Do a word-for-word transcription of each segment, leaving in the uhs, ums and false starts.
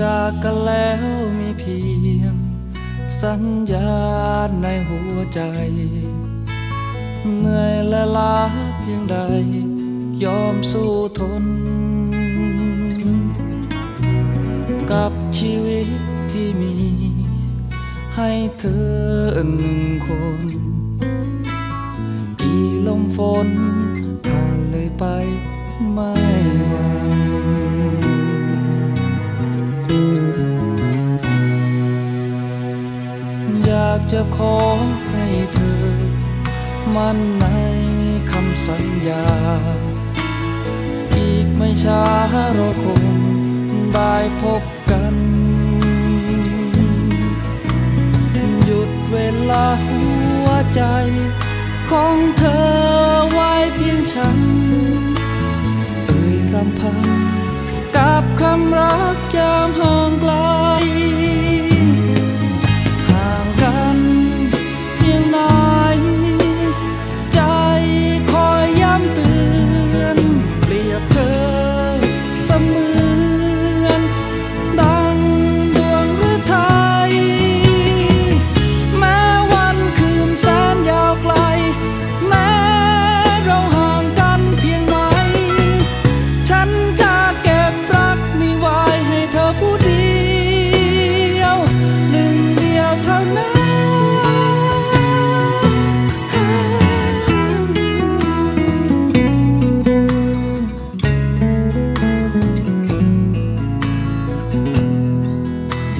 จากกันแล้วมีเพียงสัญญาณในหัวใจเหนื่อยและล้าเพียงใดยอมสู้ทนกับชีวิตที่มีให้เธอหนึ่งคนกี่ลมฝนผ่านเลยไปไม่หวั่นอยากจะขอให้เธอมั่นในคำสัญญาอีกไม่ช้าเราคงได้พบกันหยุดเวลาหัวใจของเธอไว้เพียงฉันเอ่ยรำพันกับคำรักยามห่างไกลห่างกันเพียงไหนใจคอยย้ำเตือนเปรียบเธอเสมือนดังดวงฤทัยแม้วันคืนแสนยาวไกลแม้เราห่างกันเพียงไหนฉันจะเก็บรักนี้ไว้ให้เธอ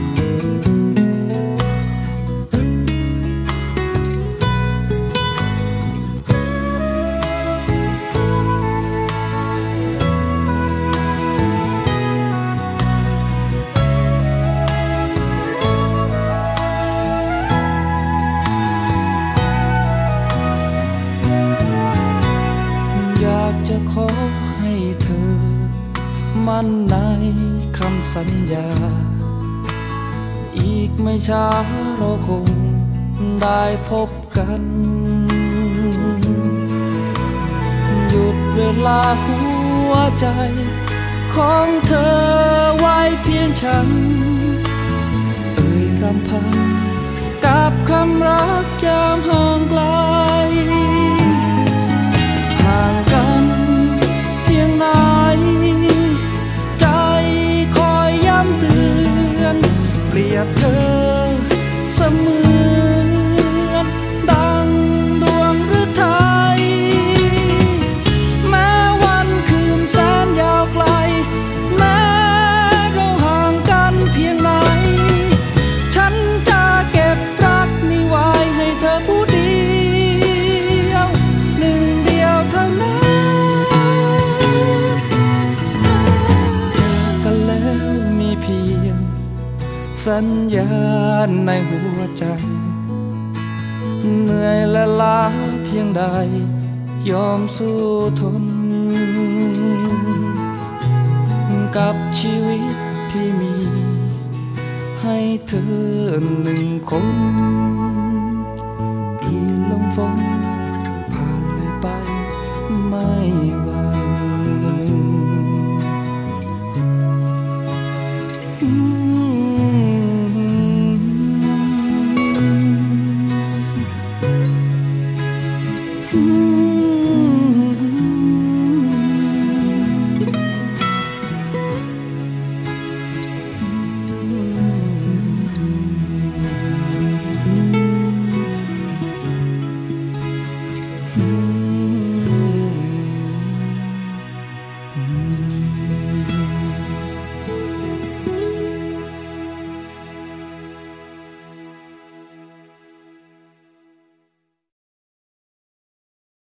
ผู้เดียวหนึ่งเดียวเท่านั้นจะขอให้เธอมั่นในคำสัญญาอีกไม่ช้าเราคงได้พบกันหยุดเวลาหัวใจของเธอไว้เพียงฉันเอ่ยรำพันกับคำรักยามห่างไกลห่างกันเพียงไหนใจคอยย้ำเตือนเปรียบเธอเสมือนดังดวงฤทัยแม้วันคืนแสนยาวไกลแม้เราห่างกันเพียงไหนฉันจะเก็บรักนี้ไว้ให้เธอผู้เดียวหนึ่งเดียวเท่านั้นสัญญาณในหัวใจเหนื่อยและล้าเพียงใดยอมสู้ทนกับชีวิตที่มีให้เธอหนึ่งคนอีกลมฝนผ่านเลยไปไม่หวั่นMm-hmm.